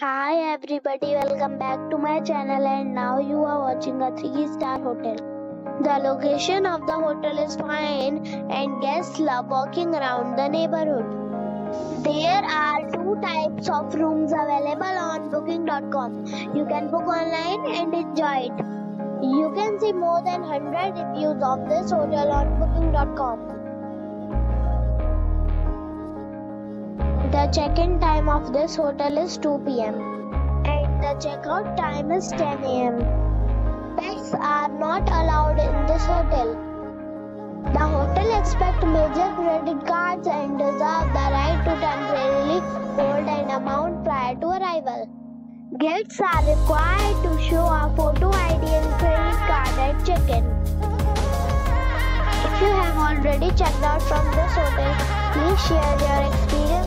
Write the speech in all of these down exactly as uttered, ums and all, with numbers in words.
Hi everybody, welcome back to my channel and now you are watching a three star hotel. The location of the hotel is fine and guests love walking around the neighborhood. There are two types of rooms available on booking dot com. You can book online and enjoy it. You can see more than one hundred reviews of this hotel on booking dot com. The check-in time of this hotel is two P M and the check-out time is ten A M Pets are not allowed in this hotel. The hotel accepts major credit cards and reserves the right to temporarily hold an amount prior to arrival. Guests are required to show a photo I D and credit card at check-in. If you have already checked out from this hotel, please share your experience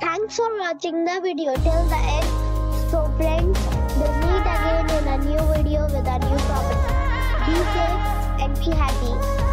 Thanks for watching the video till the end. So friends, we'll meet again in a new video with a new topic. Be safe and be happy.